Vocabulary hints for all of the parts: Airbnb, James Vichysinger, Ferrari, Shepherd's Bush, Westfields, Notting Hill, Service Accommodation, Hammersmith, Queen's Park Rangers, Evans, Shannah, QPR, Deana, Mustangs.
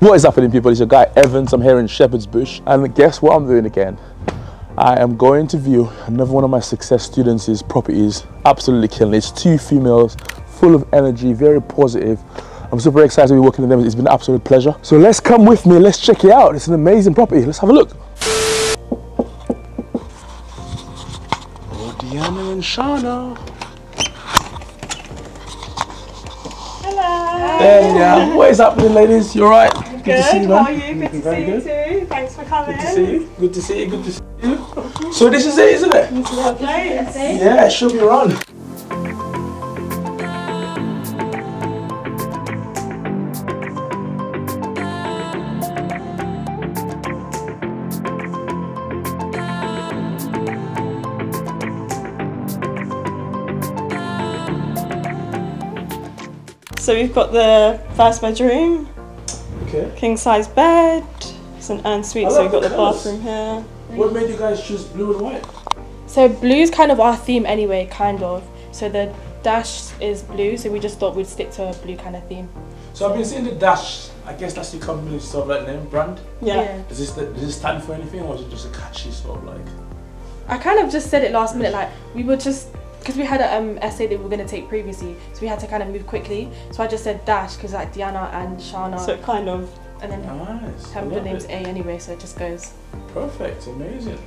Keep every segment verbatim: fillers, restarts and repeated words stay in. What is happening, people? It's your guy Evans. I'm here in Shepherd's Bush, and guess what I'm doing again? I am going to view another one of my success students' properties. Absolutely killing it. It's two females, full of energy, very positive. I'm super excited to be working with them. It's been an absolute pleasure. So let's come with me, let's check it out. It's an amazing property. Let's have a look. Oh, Deana and Shannah. Hello. There you are. What is happening, ladies? You all right? Good. Good to see you. How are you? Good to see you too. Thanks for coming. Good to see you. Good to see you. Good to see you. So this is it, isn't it? This is our place. Yeah, show me around. So we've got the first bedroom, okay. King size bed, it's an en suite, so we've got the bathroom here. What made you guys choose blue and white? So blue's kind of our theme anyway, kind of. So the dash is blue, so we just thought we'd stick to a blue kind of theme. So I've been seeing the dash, I guess that's the company sort of like name, brand? Yeah. yeah. Does, this, does this stand for anything, or is it just a catchy sort of like? I kind of just said it last minute, like we were just, because we had an um, essay that we were going to take previously, so we had to kind of move quickly. So I just said dash because like Deana and Shannah. So kind of. And then nice. Her middle name's A anyway, so it just goes. Perfect, amazing.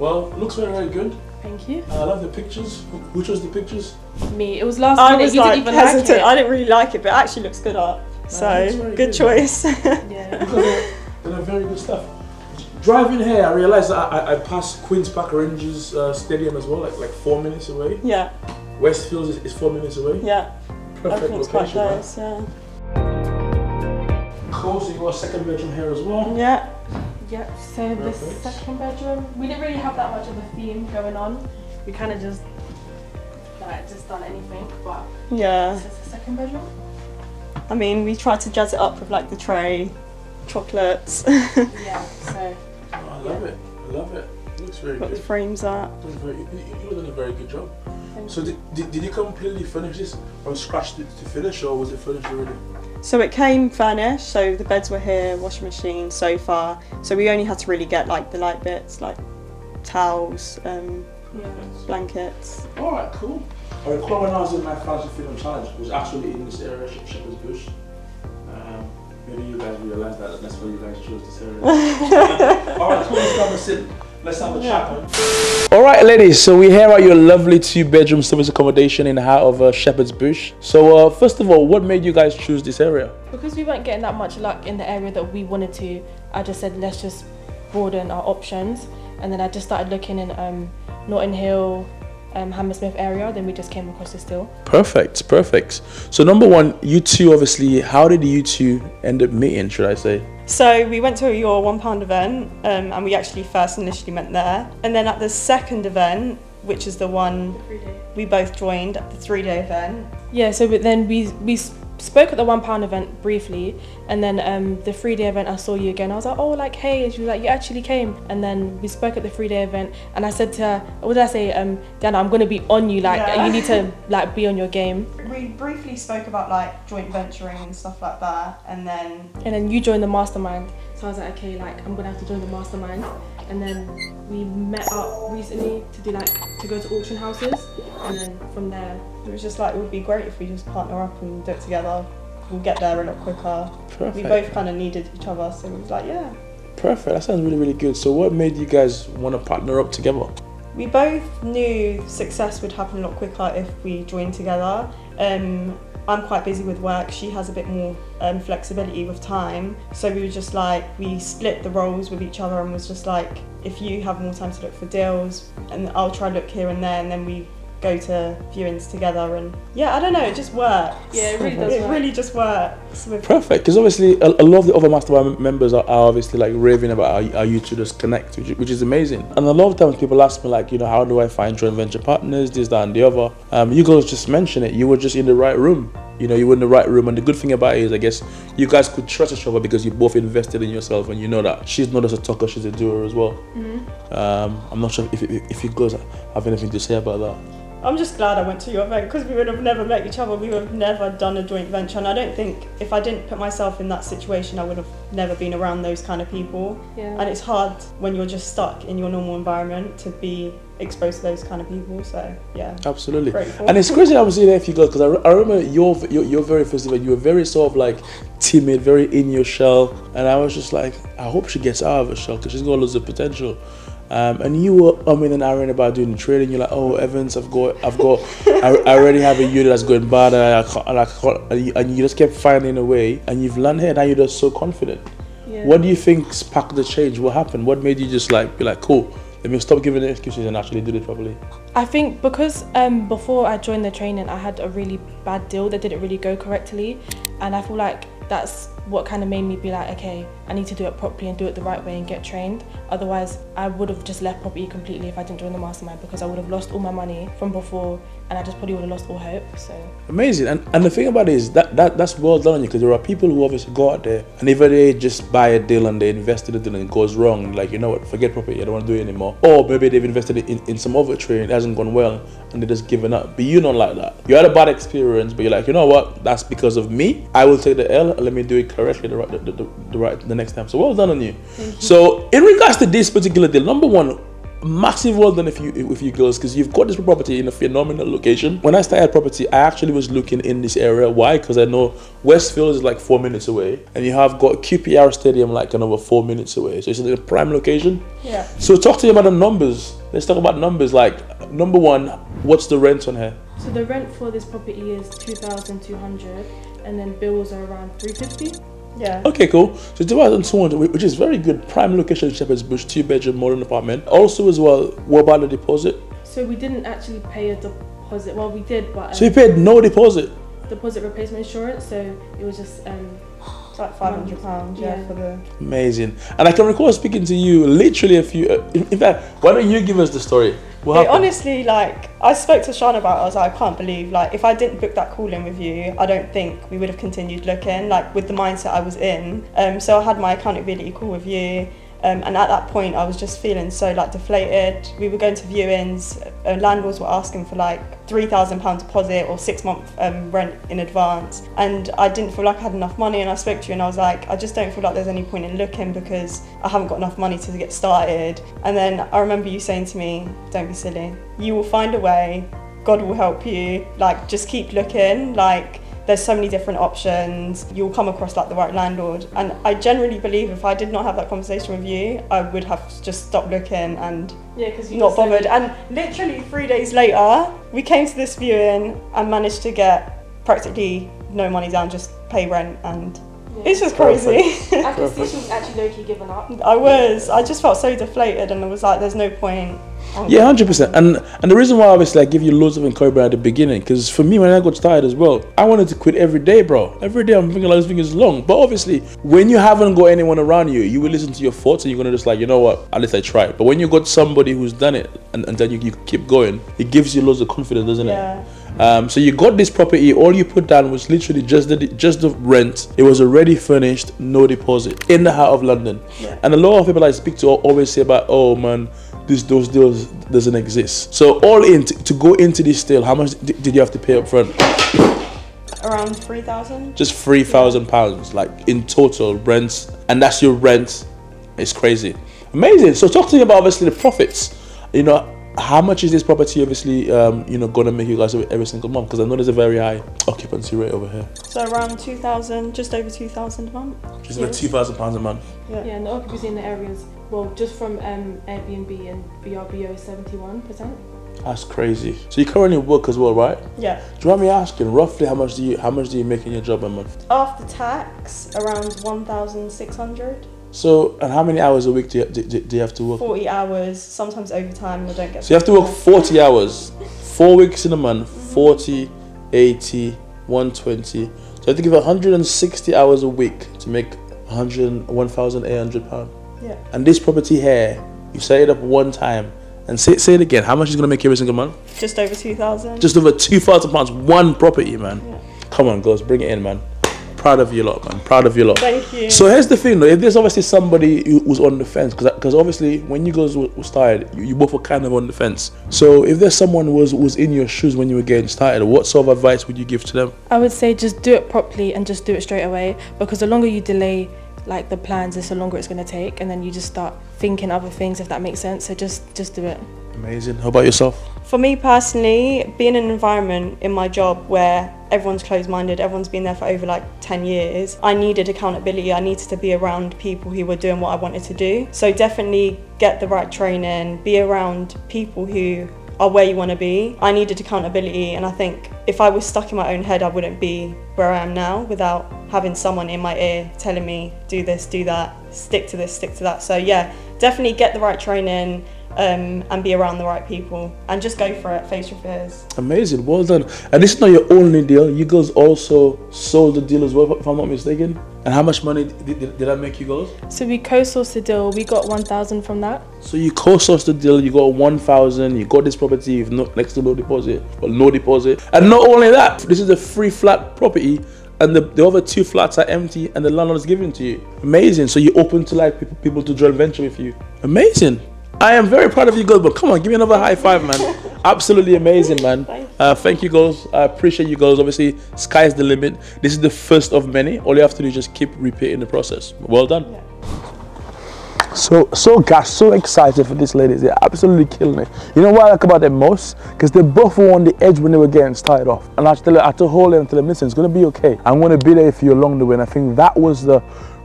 Well, looks very, very good. Thank you. Uh, I love the pictures. Who chose the pictures? Me. It was last I minute. Was you like didn't even hesitant. Like it. I didn't really like it, but it actually looks good up. No, so good, good choice. Yeah. Because they're, they're very good stuff. Driving here, I realised that I, I passed Queen's Park Rangers uh, stadium as well, like, like four minutes away. Yeah. Westfields is, is four minutes away. Yeah. Perfect location, close, right? Yeah. Cool, so you got a second bedroom here as well. Yeah. Yeah, so Perfect. The second bedroom, we didn't really have that much of a theme going on. We kind of just, like, just done anything, but yeah. This is the second bedroom. I mean, we tried to jazz it up with like the tray, chocolates. Yeah, so. I love yeah. it. I love it. It looks very Got good. Got the frames up. You've done a very good job. Thank so did, did, did you completely finish this from scratch to, to finish, or was it finished already? So it came furnished, so the beds were here, washing machine, sofa. So we only had to really get like the light bits, like towels, um, yeah. blankets. Alright, cool. I recall when I was in my financial freedom challenge, it was actually in this area, Shepherd's Bush. Um, Maybe you guys realise that that's why you guys chose this area. Alright, cool, let's come and sit. Let's have a chat. Alright ladies, so we're here at your lovely two bedroom service accommodation in the heart of uh, Shepherd's Bush. So uh, first of all, what made you guys choose this area? Because we weren't getting that much luck in the area that we wanted to, I just said let's just broaden our options. And then I just started looking in um, Notting Hill, Um, Hammersmith area, then we just came across this deal. Perfect, perfect. So number one, you two obviously, how did you two end up meeting, should I say? So we went to your one pound event um, and we actually first initially met there. And then at the second event, which is the one the we both joined, at the three day event. Yeah, so but then we, we spoke at the one pound event briefly, and then um, the three day event I saw you again. I was like, oh, like, hey, and she was like, you actually came. And then we spoke at the three day event, and I said to her, what did I say, um, Deana, I'm gonna be on you, like, yeah. You need to like be on your game. We briefly spoke about like joint venturing and stuff like that, and then... And then you joined the mastermind. So I was like, okay, like, I'm gonna have to join the mastermind. And then we met up recently to do like, to go to auction houses. And then from there, it was just like, it would be great if we just partner up and do it together. We'll get there a lot quicker. Perfect. We both kind of needed each other, so we was like, yeah. Perfect, that sounds really, really good. So what made you guys want to partner up together? We both knew success would happen a lot quicker if we joined together. Um, I'm quite busy with work, she has a bit more um, flexibility with time. So we were just like, we split the roles with each other and was just like, if you have more time to look for deals, and I'll try look here and there, and then we go to viewings together, and yeah, I don't know, it just works. Yeah, it really does It work. really just works. Perfect, because obviously a, a lot of the other mastermind members are, are obviously like raving about how, how you two just connect, which, which is amazing. And a lot of times people ask me like, you know, how do I find joint venture partners, this, that and the other. Um, you guys just mentioned it, you were just in the right room. You know, you were in the right room, and the good thing about it is, I guess, you guys could trust each other because you both invested in yourself, and you know that she's not just a talker, she's a doer as well. Mm-hmm. um, I'm not sure if, if, if you guys have anything to say about that. I'm just glad I went to your event, because we would have never met each other, we would have never done a joint venture, and I don't think, if I didn't put myself in that situation, I would have never been around those kind of people. Yeah. And it's hard when you're just stuck in your normal environment to be exposed to those kind of people, so yeah. Absolutely. Grateful. And it's crazy I was there if you guys, because I, re I remember your, your your very first event, you were very sort of like timid, very in your shell, and I was just like, I hope she gets out of her shell, because she's got loads of potential. Um, and you were umming and ahhing about doing the trading. You're like, oh, Evans, I've got, I've got, I, I already have a unit that's going bad, and I can't, and I can't, and you, and you just kept finding a way, and you've learned here, now you're just so confident. Yeah. What do you think sparked the change? What happened? What made you just like be like, cool, let me stop giving the excuses and actually do this properly? I think because um, before I joined the training, I had a really bad deal that didn't really go correctly, and I feel like that's what kind of made me be like, okay, I need to do it properly and do it the right way and get trained. Otherwise, I would have just left property completely if I didn't join the mastermind, because I would have lost all my money from before, and I just probably would have lost all hope. So amazing. And, and the thing about it is that, that that's well done on you, because there are people who obviously go out there and either they just buy a deal and they invested in it and it goes wrong, and like, you know what, forget property, I don't want to do it anymore. Or maybe they've invested in, in some other trade and it hasn't gone well and they're just giving up. But you're not like that. You had a bad experience, but you're like, you know what, that's because of me. I will take the L, let me do it correctly the right, the, the, the right the next time. So well done on you. Thank you. So in regards to this particular deal, number one, massive well done if you if you girls, because you've got this property in a phenomenal location. When I started property, I actually was looking in this area. Why? Because I know Westfields is like four minutes away, and you have got Q P R Stadium like another four minutes away. So it's a prime location. Yeah. So talk to you about the numbers. Let's talk about numbers. Like number one, what's the rent on here? So the rent for this property is two thousand two hundred, and then bills are around three fifty. Yeah. Okay, cool. So two thousand two hundred, which is very good. Prime location, Shepherd's Bush, two bedroom modern apartment. Also as well, what about the deposit? So we didn't actually pay a deposit. Well, we did, but... Um, so you paid no deposit? Deposit replacement insurance, so it was just... Um, like five hundred pounds, yeah, yeah, for the... Amazing. And I can recall speaking to you literally a few... Uh, in, in fact, why don't you give us the story? What yeah, honestly, like, I spoke to Shannah about it. I was like, I can't believe, like, if I didn't book that call in with you, I don't think we would have continued looking, like, with the mindset I was in. Um, so I had my accountability call with you. Um, and at that point, I was just feeling so, like, deflated. We were going to viewings. Uh, landlords were asking for, like, three thousand pounds deposit or six-month um, rent in advance. And I didn't feel like I had enough money. And I spoke to you and I was like, I just don't feel like there's any point in looking because I haven't got enough money to get started. And then I remember you saying to me, don't be silly. You will find a way. God will help you. Like, just keep looking. Like... There's so many different options. You'll come across like the right landlord. And I generally believe if I did not have that conversation with you, I would have just stopped looking and yeah, cause not bothered. So and literally three days later, we came to this viewing and managed to get practically no money down, just pay rent, and yeah. It's just crazy. I could see she was actually low-key giving up. I was. I just felt so deflated and I was like, there's no point. Yeah, one hundred percent. And and the reason why I obviously like give you loads of encouragement at the beginning, because for me when I got started as well, I wanted to quit every day, bro. Every day I'm thinking like this thing is long. But obviously, when you haven't got anyone around you, you will listen to your thoughts and you're gonna just like, you know what? At least I tried. But when you got somebody who's done it and, and then you, you keep going, it gives you loads of confidence, doesn't yeah. it? Um, so you got this property. All you put down was literally just the just the rent. It was already furnished, no deposit, in the heart of London. Yeah. And a lot of people I speak to always say about, oh man, this those deals doesn't exist. So all in to, to go into this deal, how much did you have to pay up front? Around three thousand. Just three thousand pounds, like in total rent, and that's your rent. It's crazy, amazing. So talk to me about obviously the profits. You know. How much is this property obviously um, you know, gonna make you guys every single month? Because I know there's a very high occupancy rate over here. So around two thousand, just over two thousand a month. Just over two thousand pounds a month. Yeah, yeah, and the occupancy in the areas, well, just from um, Airbnb and B R B O is seventy-one percent. That's crazy. So you currently work as well, right? Yeah. Do you mind me asking roughly how much do you how much do you make in your job a month? After tax, around one thousand six hundred. So, and how many hours a week do you, do, do you have to work? forty hours, sometimes overtime, I don't get... So you have to work forty hours, four weeks in a month, forty, eighty, one twenty. So you have to give one hundred sixty hours a week to make one thousand eight hundred pounds. Yeah. And this property here, you set it up one time. And say, say it again, how much is going to make every single month? Just over two thousand pounds. Just over two thousand pounds, one property, man. Yeah. Come on, girls, bring it in, man. Proud of you lot, man. Proud of you lot. Thank you. So here's the thing, though. If there's obviously somebody who was on the fence, because because obviously when you guys were started, you, you both were kind of on the fence. So if there's someone who was, was in your shoes when you were getting started, what sort of advice would you give to them? I would say just do it properly and just do it straight away, because the longer you delay like the plans, it's the longer it's going to take, and then you just start thinking other things, if that makes sense. So just just do it. Amazing. How about yourself? For me personally, being in an environment in my job where everyone's closed-minded, everyone's been there for over like ten years, I needed accountability. I needed to be around people who were doing what I wanted to do. So definitely get the right training, be around people who are where you want to be. I needed accountability, and I think if I was stuck in my own head, I wouldn't be where I am now without having someone in my ear telling me, do this, do that, stick to this, stick to that. So yeah, definitely get the right training, Um, and be around the right people, and just go for it, face your fears. Amazing, well done. And this is not your only deal, you girls also sold the deal as well, if I'm not mistaken. And how much money did, did, did that make you girls? So we co-sourced the deal, we got one thousand from that. So you co-sourced the deal, you got one thousand, you got this property, you've not next to no deposit, or no deposit. And not only that, this is a free flat property, and the, the other two flats are empty and the landlord is giving to you. Amazing, so you're open to like people, people to joint venture with you. Amazing. I am very proud of you girls, but come on, give me another high five, man. Absolutely amazing, man. Uh, thank you girls. I appreciate you girls. Obviously, sky's the limit. This is the first of many. All you have to do is just keep repeating the process. Well done. Yeah. So, so gassed, so excited for these ladies. They're absolutely killing it. You know what I like about them most? Because they both were on the edge when they were getting started off. And I had to, I had to hold them and tell them, listen, it's going to be okay. I'm going to be there for you along the way. And I think that was the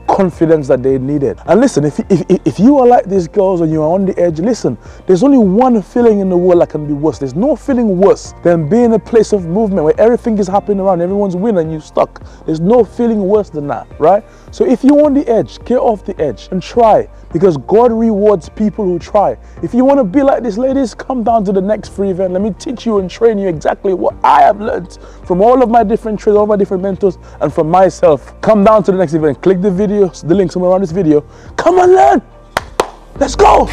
confidence that they needed. And listen, if, if, if you are like these girls and you are on the edge, listen, there's only one feeling in the world that can be worse. There's no feeling worse than being in a place of movement where everything is happening around, everyone's winning and you're stuck. There's no feeling worse than that, right? So if you're on the edge, get off the edge and try, because God rewards people who try. If you want to be like these ladies, come down to the next free event. Let me teach you and train you exactly what I have learned from all of my different trades, all my different mentors, and from myself. Come down to the next event, click the video, the link somewhere around this video. Come and learn. Let's go.